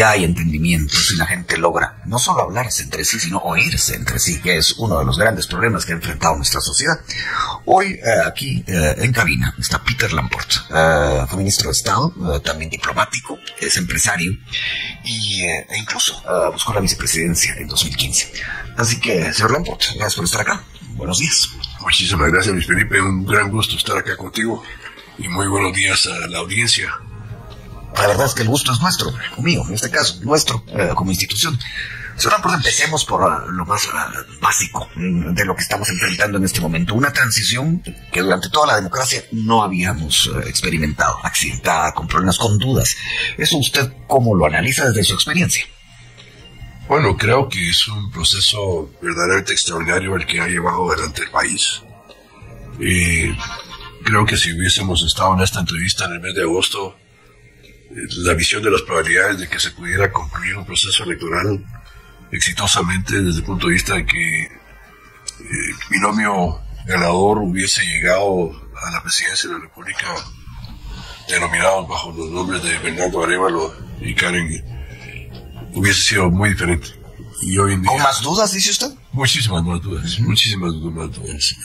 y hay entendimiento si la gente logra no solo hablarse entre sí, sino oírse entre sí, que es uno de los grandes problemas que ha enfrentado nuestra sociedad. Hoy aquí en cabina está Peter Lamport, fue ministro de Estado, también diplomático, es empresario y, e incluso buscó la vicepresidencia en 2015. Así que, señor Lamport, gracias por estar acá. Buenos días. Muchísimas gracias, Luis Felipe. Un gran gusto estar acá contigo y muy buenos días a la audiencia. La verdad es que el gusto es nuestro, mío, en este caso, nuestro, como institución. Señor Lamport, empecemos por lo más básico de lo que estamos enfrentando en este momento. Una transición que durante toda la democracia no habíamos experimentado, accidentada, con problemas, con dudas. ¿Eso usted cómo lo analiza desde su experiencia? Bueno, creo que es un proceso verdaderamente extraordinario el que ha llevado adelante el país. Creo que si hubiésemos estado en esta entrevista en el mes de agosto, la visión de las probabilidades de que se pudiera concluir un proceso electoral exitosamente desde el punto de vista de que el binomio ganador hubiese llegado a la presidencia de la República, denominados bajo los nombres de Bernardo Arévalo y Karen, hubiese sido muy diferente. Y hoy en día, ¿con más dudas, dice usted? Muchísimas más dudas, muchísimas más dudas.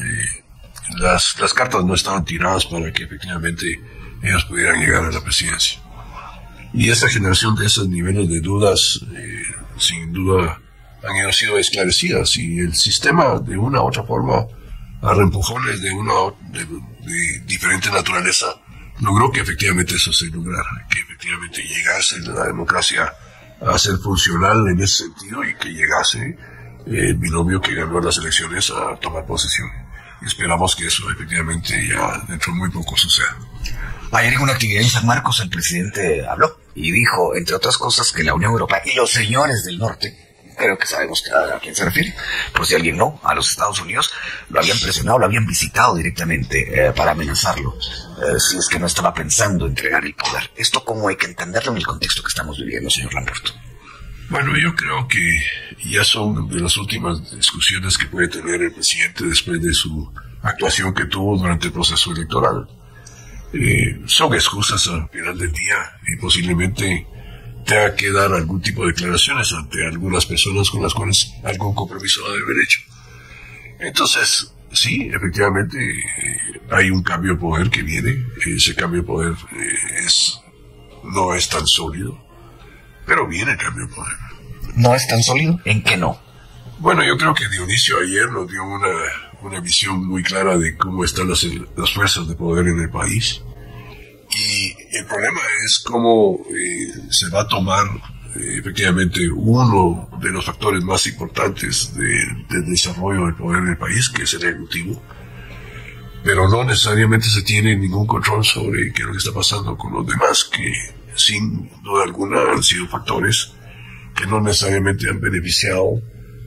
Las cartas no estaban tiradas para que efectivamente ellos pudieran llegar a la presidencia. Y esa generación de esos niveles de dudas, sin duda, han sido esclarecidas. Y el sistema, de una u otra forma, a reempujones de diferente naturaleza, logró que efectivamente eso se lograra, que efectivamente llegase la democracia a ser funcional en ese sentido y que llegase el binomio que ganó las elecciones a tomar posesión. Y esperamos que eso efectivamente ya dentro de muy poco suceda. Ayer en una actividad en San Marcos el presidente habló y dijo, entre otras cosas, que la Unión Europea y los señores del norte, creo que sabemos a quién se refiere, por si alguien no, a los Estados Unidos, lo habían presionado, lo habían visitado directamente para amenazarlo, si es que no estaba pensando entregar el poder. ¿Esto cómo hay que entenderlo en el contexto que estamos viviendo, señor Lamport? Bueno, yo creo que ya son de las últimas discusiones que puede tener el presidente después de su actuación que tuvo durante el proceso electoral. Son excusas al final del día y posiblemente tenga que dar algún tipo de declaraciones ante algunas personas con las cuales algún compromiso ha de haber hecho. Entonces, sí, efectivamente hay un cambio de poder que viene. Ese cambio de poder no es tan sólido, pero viene el cambio de poder. ¿No es tan sólido? ¿En qué no? Bueno, yo creo que Dionisio ayer nos dio una visión muy clara de cómo están las fuerzas de poder en el país. Y el problema es cómo se va a tomar efectivamente uno de los factores más importantes del desarrollo del poder en el país, que es el Ejecutivo. Pero no necesariamente se tiene ningún control sobre qué es lo que está pasando con los demás, que sin duda alguna han sido factores que no necesariamente han beneficiado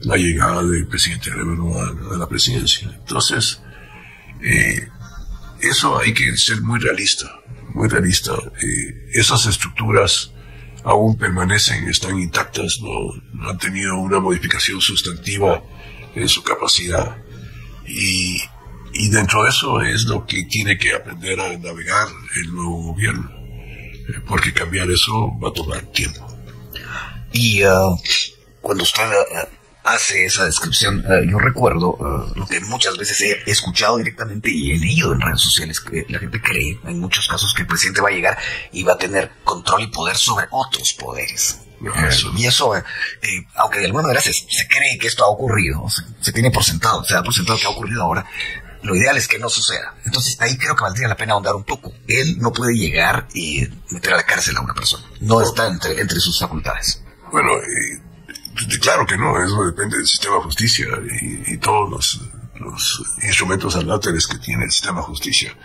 la llegada del presidente Arévalo a la presidencia. Entonces, eso hay que ser muy realista. Muy realista. Esas estructuras aún permanecen, están intactas, no han tenido una modificación sustantiva en su capacidad. Y dentro de eso es lo que tiene que aprender a navegar el nuevo gobierno, porque cambiar eso va a tomar tiempo. Y cuando usted hace esa descripción, yo recuerdo lo que muchas veces he escuchado directamente y he leído en redes sociales, que la gente cree en muchos casos que el presidente va a llegar y va a tener control y poder sobre otros poderes. Eso. Y eso, aunque de alguna manera se cree que esto ha ocurrido, se tiene por sentado, se da por sentado que ha ocurrido ahora, lo ideal es que no suceda. Entonces ahí creo que valdría la pena ahondar un poco. Él no puede llegar y meter a la cárcel a una persona, no está entre sus facultades. Bueno, claro que no, eso depende del sistema de justicia y todos los instrumentos aláteres que tiene el sistema de justicia.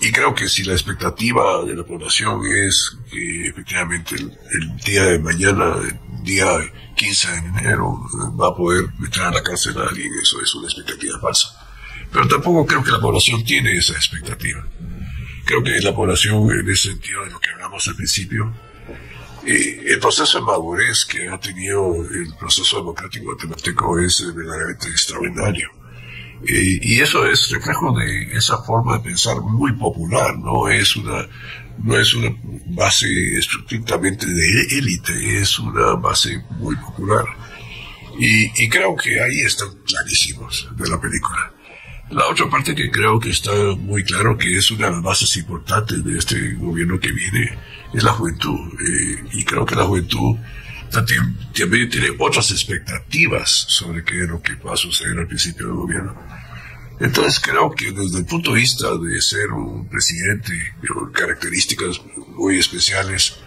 Y creo que si la expectativa de la población es que efectivamente el día de mañana, el día 15 de enero, va a poder meter a la cárcel a alguien, eso es una expectativa falsa. Pero tampoco creo que la población tiene esa expectativa. Creo que la población, en ese sentido de lo que hablamos al principio, el proceso de madurez que ha tenido el proceso democrático guatemalteco es verdaderamente extraordinario. Y eso es reflejo de esa forma de pensar muy popular, no es una, no es una base estrictamente de élite, es una base muy popular. Y creo que ahí están clarísimos de la película. La otra parte que creo que está muy claro, que es una de las bases importantes de este gobierno que viene, es la juventud. Y creo que la juventud también tiene otras expectativas sobre qué es lo que va a suceder al principio del gobierno. Entonces creo que desde el punto de vista de ser un presidente con características muy especiales,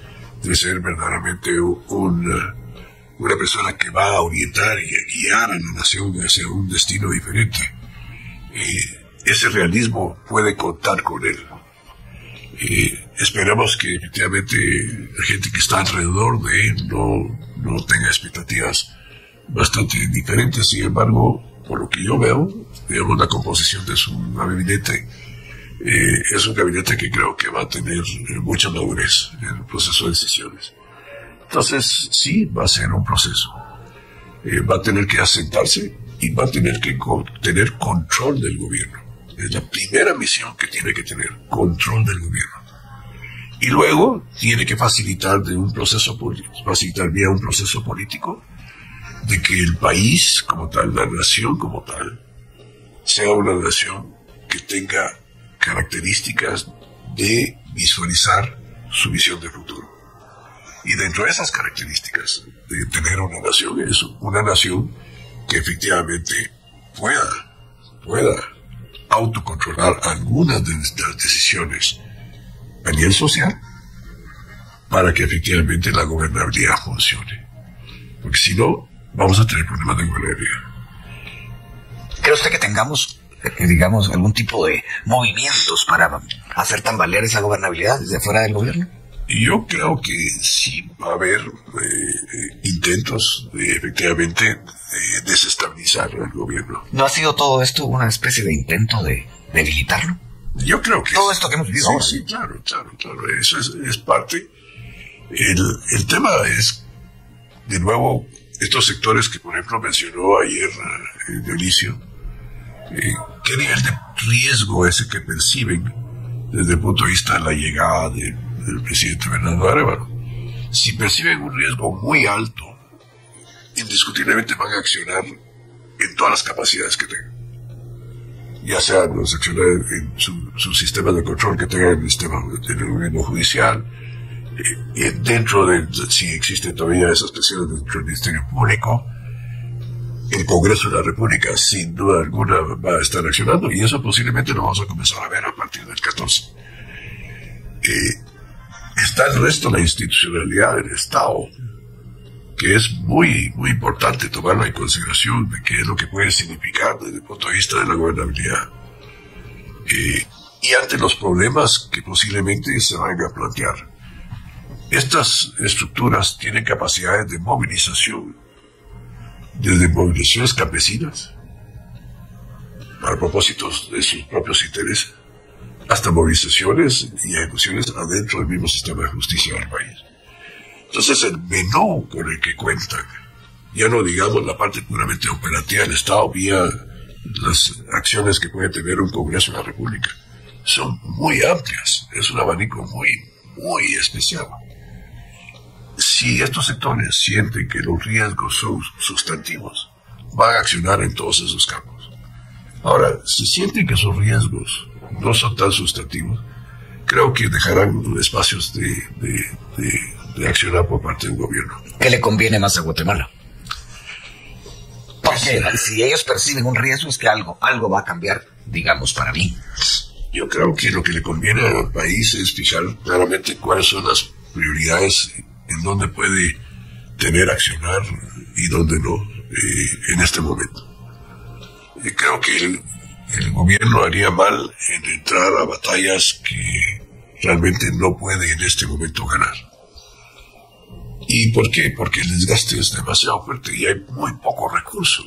de ser verdaderamente una persona que va a orientar y a guiar a la nación hacia un destino diferente, ese realismo puede contar con él. Esperamos que efectivamente la gente que está alrededor de él no tenga expectativas bastante diferentes. Sin embargo, por lo que yo veo, digamos, la composición de su gabinete es un gabinete que creo que va a tener mucha madurez en el proceso de decisiones. Entonces sí, va a ser un proceso, va a tener que asentarse y va a tener que tener control del gobierno. Es la primera misión que tiene que tener, control del gobierno. Y luego tiene que facilitar vía un proceso político de que el país como tal, la nación como tal, sea una nación que tenga características de visualizar su visión de futuro. Y dentro de esas características de tener una nación, es una nación que efectivamente pueda autocontrolar algunas de las decisiones a nivel social para que efectivamente la gobernabilidad funcione, porque si no vamos a tener problemas de gobernabilidad. ¿Cree usted que tengamos, digamos, algún tipo de movimientos para hacer tambalear esa gobernabilidad desde fuera del gobierno? Yo creo que sí va a haber intentos de efectivamente desestabilizar el gobierno. ¿No ha sido todo esto una especie de intento de debilitarlo? Yo creo que todo esto que hemos vivido ahora. Sí, claro. Eso es parte. El tema es, de nuevo, estos sectores que, por ejemplo, mencionó ayer Dionisio, ¿qué nivel de riesgo es el que perciben desde el punto de vista de la llegada del presidente Bernardo Arévalo? Si perciben un riesgo muy alto, indiscutiblemente van a accionar en todas las capacidades que tengan, ya sea los accionar en sus sistemas de control que tengan, en el gobierno judicial, si existen todavía esas presiones dentro del Ministerio Público. El Congreso de la República sin duda alguna va a estar accionando, y eso posiblemente lo vamos a comenzar a ver a partir del 14. Está el resto de la institucionalidad del Estado, que es muy, muy importante tomarlo en consideración de qué es lo que puede significar desde el punto de vista de la gobernabilidad. Y ante los problemas que posiblemente se van a plantear, estas estructuras tienen capacidades de movilización, desde movilizaciones campesinas, para propósitos de sus propios intereses, hasta movilizaciones y ejecuciones adentro del mismo sistema de justicia del país. Entonces el menú con el que cuentan, ya no digamos la parte puramente operativa del Estado vía las acciones que puede tener un Congreso de la República, son muy amplias, es un abanico muy, muy especial. Si estos sectores sienten que los riesgos son sustantivos, van a accionar en todos esos campos. Ahora, si sienten que esos riesgos no son tan sustantivos, creo que dejarán espacios de accionar por parte del gobierno. ¿Qué le conviene más a Guatemala? Porque si ellos perciben un riesgo, es que algo va a cambiar, digamos, para mí. Yo creo que lo que le conviene al país es fijar claramente cuáles son las prioridades, en dónde puede tener accionar y dónde no, en este momento. Creo que el gobierno haría mal en entrar a batallas que realmente no puede en este momento ganar. ¿Y por qué? Porque el desgaste es demasiado fuerte y hay muy poco recurso.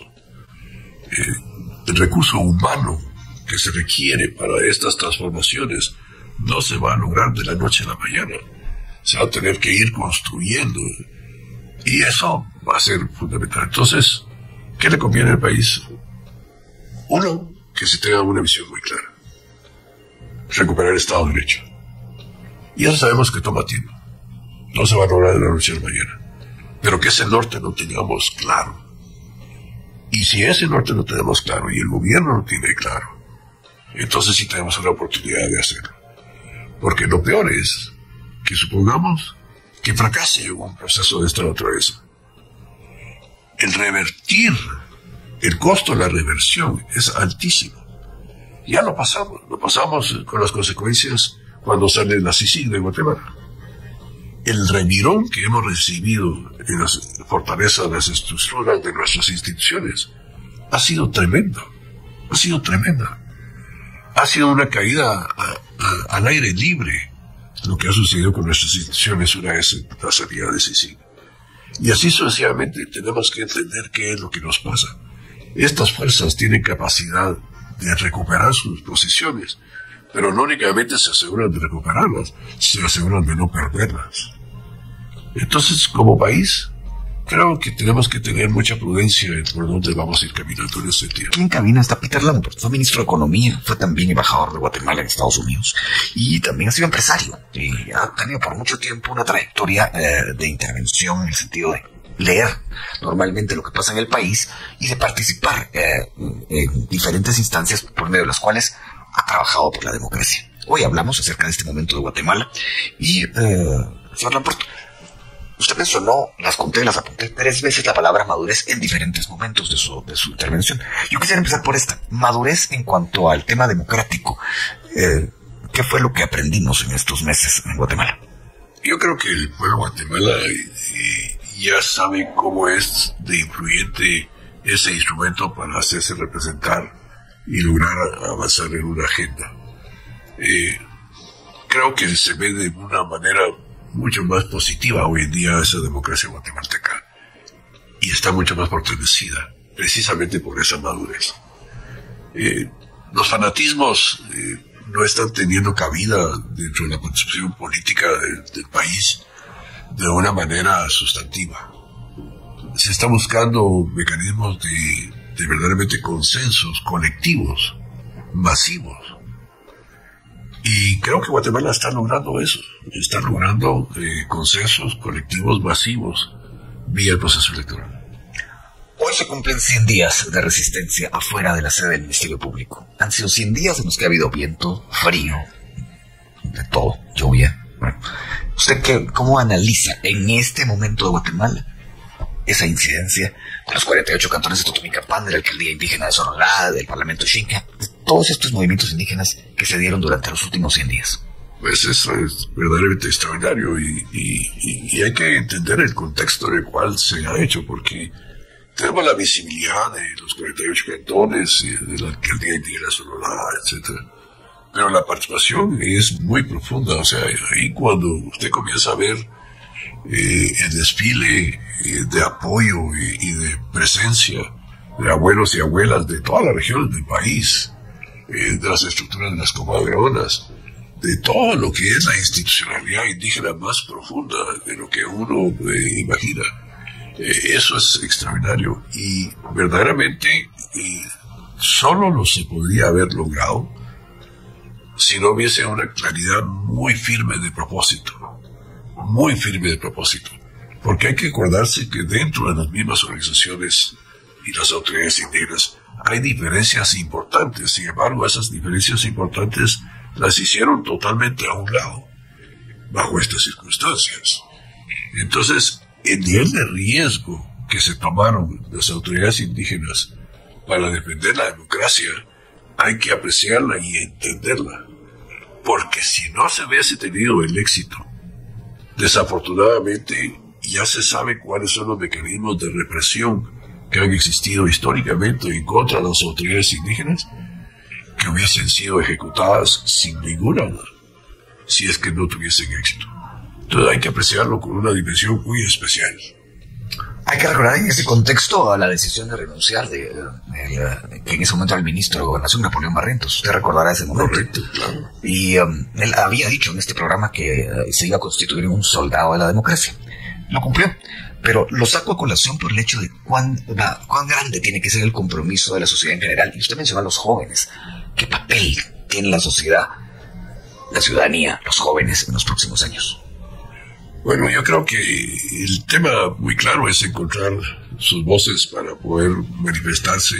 El recurso humano que se requiere para estas transformaciones no se va a lograr de la noche a la mañana. Se va a tener que ir construyendo y eso va a ser fundamental. Entonces, ¿qué le conviene al país? Uno, que se tenga una visión muy clara. Recuperar el Estado de Derecho. Y ya sabemos que toma tiempo. No se va a lograr de la noche a la mañana. Pero que ese norte lo tengamos claro. Y si ese norte lo tenemos claro y el gobierno lo tiene claro, entonces sí tenemos una oportunidad de hacerlo. Porque lo peor es que supongamos que fracase un proceso de esta naturaleza. El revertir, el costo de la reversión es altísimo. Ya lo pasamos con las consecuencias cuando sale la CICIG de Guatemala. El revirón que hemos recibido en las fortalezas, las estructuras de nuestras instituciones, ha sido tremendo, ha sido tremenda. Ha sido una caída al aire libre lo que ha sucedido con nuestras instituciones una vez la salida de CICIG. Y así sucesivamente tenemos que entender qué es lo que nos pasa. Estas fuerzas tienen capacidad de recuperar sus posiciones, pero no únicamente se aseguran de recuperarlas, se aseguran de no perderlas. Entonces, como país, creo que tenemos que tener mucha prudencia en por dónde vamos a ir caminando en este tiempo. ¿Quién camina? Hasta Peter Lamport fue ministro de Economía, fue también embajador de Guatemala en Estados Unidos y también ha sido empresario y ha tenido por mucho tiempo una trayectoria de intervención en el sentido de leer normalmente lo que pasa en el país y de participar en diferentes instancias por medio de las cuales ha trabajado por la democracia. Hoy hablamos acerca de este momento de Guatemala y, señor Lamport, usted mencionó, las apunté 3 veces la palabra madurez en diferentes momentos de su intervención. Yo quisiera empezar por esta, madurez en cuanto al tema democrático. ¿Qué fue lo que aprendimos en estos meses en Guatemala? Yo creo que el pueblo de Guatemala ya sabe cómo es de influyente ese instrumento para hacerse representar y lograr avanzar en una agenda. Creo que se ve de una manera mucho más positiva hoy en día esa democracia guatemalteca y está mucho más fortalecida precisamente por esa madurez. Los fanatismos no están teniendo cabida dentro de la concepción política del país de una manera sustantiva. Se están buscando mecanismos de verdaderamente consensos colectivos, masivos. Y creo que Guatemala está logrando eso, está logrando consensos colectivos masivos vía el proceso electoral. Hoy se cumplen 100 días de resistencia afuera de la sede del Ministerio Público. Han sido 100 días en los que ha habido viento, frío, de todo, lluvia. Bueno, ¿usted cómo analiza en este momento de Guatemala esa incidencia de los 48 cantones de Totonicapán, de la alcaldía indígena de Sololá, del Parlamento Xinca, de todos estos movimientos indígenas que se dieron durante los últimos 100 días? Pues eso es verdaderamente extraordinario y hay que entender el contexto en el cual se ha hecho, porque tenemos la visibilidad de los 48 cantones, de la alcaldía indígena de Sololá, etc. Pero la participación es muy profunda, o sea, ahí cuando usted comienza a ver el desfile de apoyo y de presencia de abuelos y abuelas de todas las regiones del país, de las estructuras de las comadronas, de todo lo que es la institucionalidad indígena más profunda de lo que uno imagina. Eso es extraordinario y verdaderamente solo lo se podría haber logrado si no hubiese una claridad muy firme de propósito. Muy firme de propósito, porque hay que acordarse que dentro de las mismas organizaciones y las autoridades indígenas hay diferencias importantes. Sin embargo, esas diferencias importantes las hicieron totalmente a un lado bajo estas circunstancias. Entonces, el nivel de riesgo que se tomaron las autoridades indígenas para defender la democracia hay que apreciarla y entenderla, porque si no se hubiese tenido el éxito, desafortunadamente ya se sabe cuáles son los mecanismos de represión que han existido históricamente en contra de las autoridades indígenas, que hubiesen sido ejecutadas sin ninguna duda si es que no tuviesen éxito. Entonces hay que apreciarlo con una dimensión muy especial. Hay que recordar en ese contexto a la decisión de renunciar que en ese momento era el ministro de Gobernación, Napoleón Barrientos. Usted recordará ese momento. Correcto, claro. Y él había dicho en este programa que se iba a constituir un soldado de la democracia. Lo cumplió. pero lo saco a colación por el hecho de cuán grande tiene que ser el compromiso de la sociedad en general. Y usted mencionó a los jóvenes. ¿Qué papel tiene la sociedad, la ciudadanía, los jóvenes en los próximos años? Bueno, yo creo que el tema muy claro es encontrar sus voces para poder manifestarse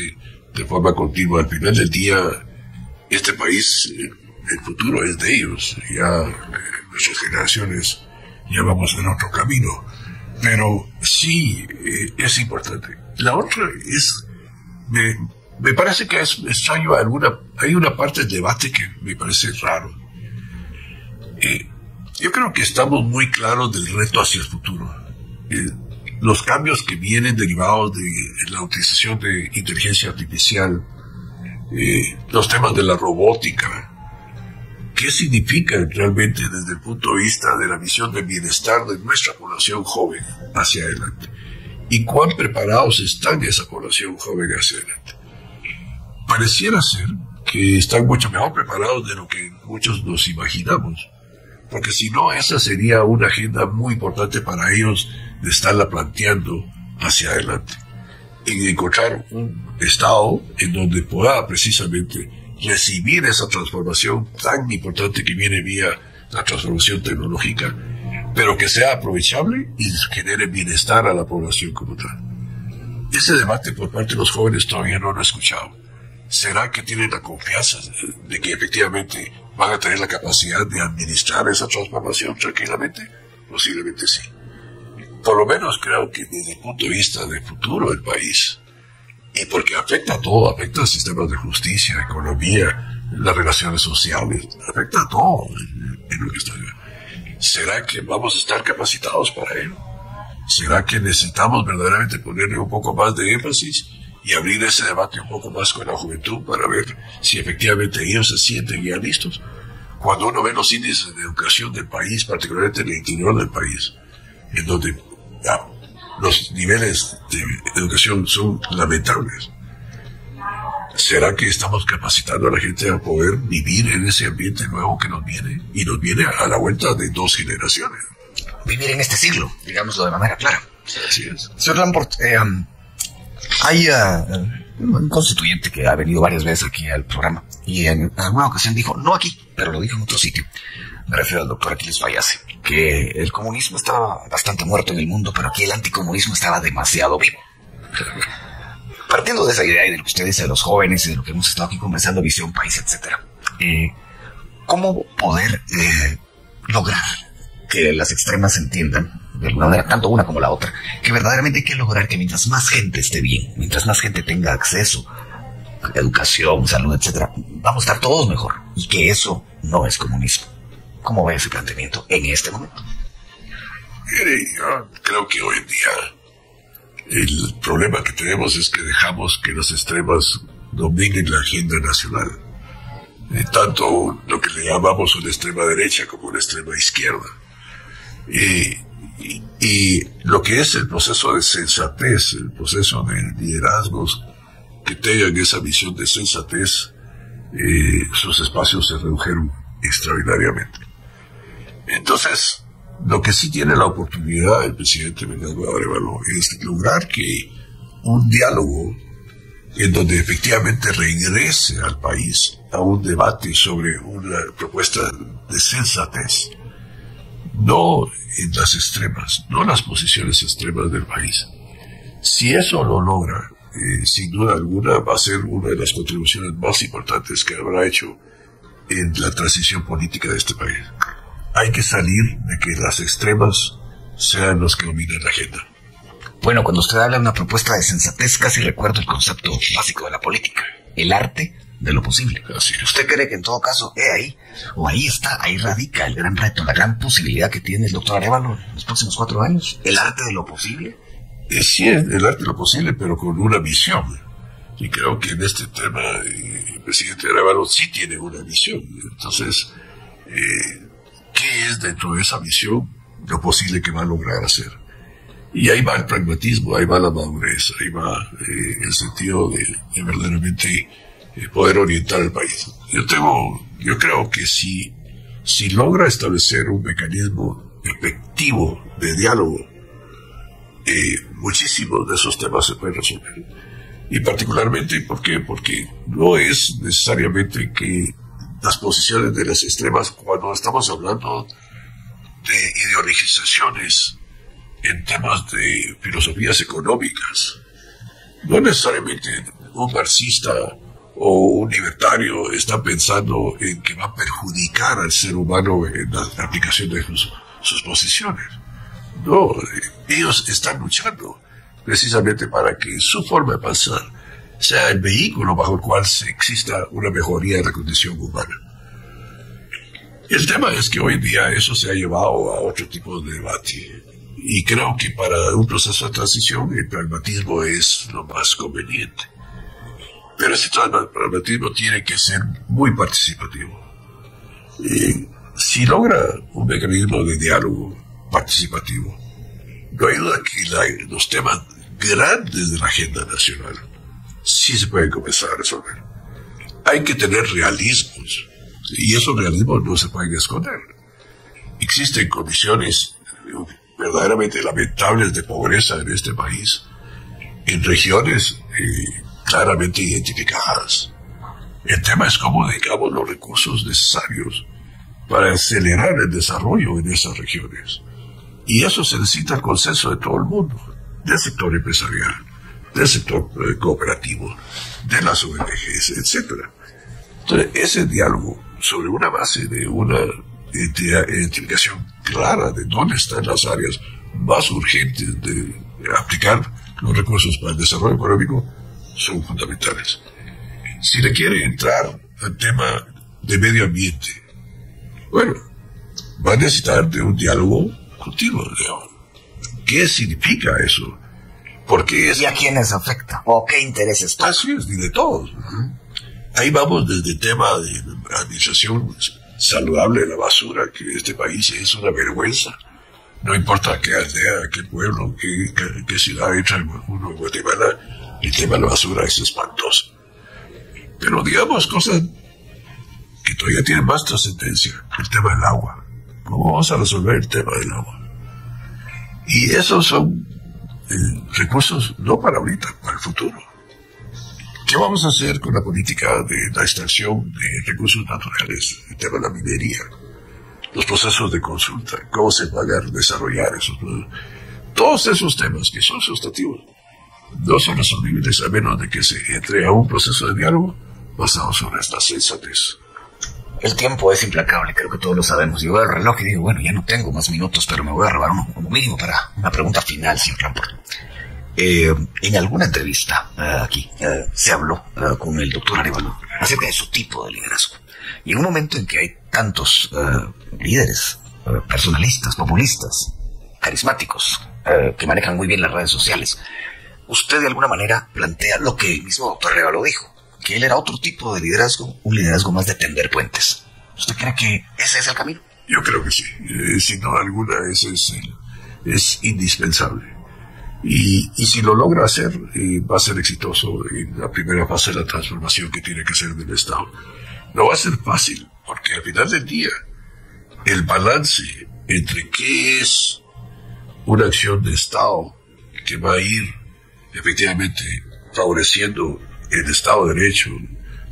de forma continua. Al final del día, este país, el futuro es de ellos. Ya nuestras generaciones ya vamos en otro camino. Pero sí, es importante. La otra es, me parece que es extraño, hay una parte del debate que me parece raro. Yo creo que estamos muy claros del reto hacia el futuro. Los cambios que vienen derivados de la utilización de inteligencia artificial, los temas de la robótica, ¿qué significan realmente desde el punto de vista de la visión de bienestar de nuestra población joven hacia adelante? ¿Y cuán preparados están esa población joven hacia adelante? Pareciera ser que están mucho mejor preparados de lo que muchos nos imaginamos, porque si no, esa sería una agenda muy importante para ellos de estarla planteando hacia adelante, en encontrar un Estado en donde pueda precisamente recibir esa transformación tan importante que viene vía la transformación tecnológica, pero que sea aprovechable y genere bienestar a la población como tal. Ese debate por parte de los jóvenes todavía no lo he escuchado. ¿Será que tienen la confianza de que efectivamente van a tener la capacidad de administrar esa transformación tranquilamente? Posiblemente sí. Por lo menos creo que desde el punto de vista del futuro del país, y porque afecta a todo, afecta a sistemas de justicia, economía, las relaciones sociales, afecta a todo en lo que está. ¿Será que vamos a estar capacitados para ello? ¿Será que necesitamos verdaderamente ponerle un poco más de énfasis y abrir ese debate un poco más con la juventud para ver si efectivamente ellos se sienten ya listos? Cuando uno ve los índices de educación del país, particularmente en el interior del país, en donde los niveles de educación son lamentables, ¿será que estamos capacitando a la gente a poder vivir en ese ambiente nuevo que nos viene? Y nos viene a la vuelta de dos generaciones. Vivir en este siglo, digámoslo de manera clara. Así es. Señor Lamport, hay un constituyente que ha venido varias veces aquí al programa y en alguna ocasión dijo, no aquí, pero lo dijo en otro sitio, me refiero al doctor Aquiles Fallase, que el comunismo estaba bastante muerto en el mundo, pero aquí el anticomunismo estaba demasiado vivo. Partiendo de esa idea y de lo que usted dice de los jóvenes y de lo que hemos estado aquí conversando, visión país, etc., ¿cómo poder lograr que las extremas entiendan, de alguna manera, tanto una como la otra, que verdaderamente hay que lograr que mientras más gente esté bien, mientras más gente tenga acceso a educación, salud, etcétera, vamos a estar todos mejor, y que eso no es comunismo? ¿Cómo ve ese planteamiento en este momento? Mire, yo creo que hoy en día el problema que tenemos es que dejamos que los extremas dominen la agenda nacional. Tanto lo que le llamamos una extrema derecha como una extrema izquierda. Y lo que es el proceso de sensatez, el proceso de liderazgos que tengan esa visión de sensatez, sus espacios se redujeron extraordinariamente. Entonces, lo que sí tiene la oportunidad el presidente Bernardo Arévalo es lograr que un diálogo en donde efectivamente regrese al país a un debate sobre una propuesta de sensatez, no en las extremas, no en las posiciones extremas del país. Si eso lo logra, sin duda alguna va a ser una de las contribuciones más importantes que habrá hecho en la transición política de este país. Hay que salir de que las extremas sean los que dominan la agenda. Bueno, cuando usted habla de una propuesta de sensatez, casi recuerdo el concepto básico de la política, el arte de lo posible. Así es. ¿Usted cree que en todo caso ahí, o ahí está, ahí radica el gran reto, la gran posibilidad que tiene el doctor Arévalo en los próximos 4 años? ¿El arte de lo posible? Sí, el arte de lo posible, pero con una visión. Y creo que en este tema el presidente Arévalo sí tiene una visión. Entonces, ¿qué es dentro de esa visión lo posible que va a lograr hacer? Y ahí va el pragmatismo, ahí va la madurez, ahí va el sentido de verdaderamente poder orientar al país. Yo creo que si logra establecer un mecanismo efectivo de diálogo y muchísimos de esos temas se pueden resolver. Y particularmente, ¿por qué? Porque no es necesariamente que las posiciones de las extremas, cuando estamos hablando de ideologizaciones en temas de filosofías económicas, no necesariamente un marxista o un libertario está pensando en que va a perjudicar al ser humano en la aplicación de sus posiciones. No, ellos están luchando precisamente para que su forma de pensar sea el vehículo bajo el cual exista una mejoría de la condición humana. El tema es que hoy en día eso se ha llevado a otro tipo de debate, y creo que para un proceso de transición el pragmatismo es lo más conveniente. Pero ese pragmatismo tiene que ser muy participativo. Y si logra un mecanismo de diálogo participativo, no hay duda que los temas grandes de la agenda nacional sí se pueden comenzar a resolver. Hay que tener realismos, y esos realismos no se pueden esconder. Existen condiciones verdaderamente lamentables de pobreza en este país, en regiones claramente identificadas. El tema es cómo dedicamos los recursos necesarios para acelerar el desarrollo en esas regiones. Y eso se necesita el consenso de todo el mundo, del sector empresarial, del sector cooperativo, de las ONGs, etc. Entonces, ese diálogo sobre una base de una identificación clara de dónde están las áreas más urgentes de aplicar los recursos para el desarrollo económico son fundamentales. Si le quiere entrar al tema de medio ambiente, bueno, va a necesitar de un diálogo continuo. ¿Qué significa eso? Porque ¿y a quiénes afecta? ¿O qué intereses? Así es, ni de todos. Ahí vamos desde el tema de administración saludable de la basura, que en este país es una vergüenza. No importa qué aldea, qué pueblo, qué ciudad entra uno en Guatemala, el tema de la basura es espantoso. Pero digamos cosas que todavía tienen más trascendencia. El tema del agua. ¿Cómo vamos a resolver el tema del agua? Y esos son recursos no para ahorita, para el futuro. ¿Qué vamos a hacer con la política de la extracción de recursos naturales? El tema de la minería, los procesos de consulta, cómo se va a desarrollar esos procesos. Todos esos temas que son sustantivos no son resolvibles a menos de que se entre a un proceso de diálogo basado sobre esta sensatez. El tiempo es implacable, creo que todos lo sabemos. Yo veo el reloj y digo, bueno, ya no tengo más minutos, pero me voy a robar uno mínimo para una pregunta final, señor Lamport. En alguna entrevista aquí se habló con el doctor Arévalo acerca de su tipo de liderazgo. Y en un momento en que hay tantos líderes personalistas, populistas, carismáticos, que manejan muy bien las redes sociales, usted de alguna manera plantea lo que el mismo doctor Arévalo dijo, que él era otro tipo de liderazgo, un liderazgo más de tender puentes. ¿Usted cree que ese es el camino? Yo creo que sí. Sin duda alguna, ese es indispensable. Y si lo logra hacer, va a ser exitoso en la primera fase de la transformación que tiene que hacer del Estado. No va a ser fácil, porque al final del día, el balance entre qué es una acción de Estado que va a ir efectivamente favoreciendo el Estado de Derecho,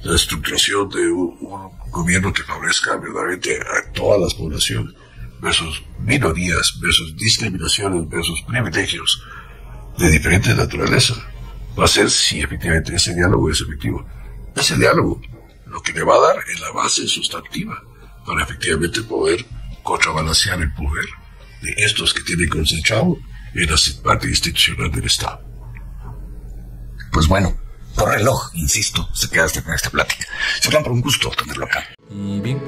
la estructuración de un gobierno que favorezca verdaderamente a todas las poblaciones, versus minorías, versus discriminaciones, versus privilegios de diferentes naturalezas, va a ser si efectivamente ese diálogo es efectivo. Ese diálogo lo que le va a dar es la base sustantiva para efectivamente poder contrabalancear el poder de estos que tienen concentrado en la parte institucional del Estado. Pues bueno, por reloj, insisto, se queda hasta con esta plática. Se dan por un gusto tenerlo acá. Y bien,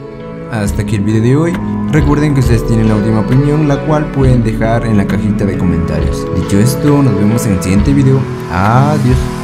hasta aquí el video de hoy. Recuerden que ustedes tienen la última opinión, la cual pueden dejar en la cajita de comentarios. Dicho esto, nos vemos en el siguiente video. Adiós.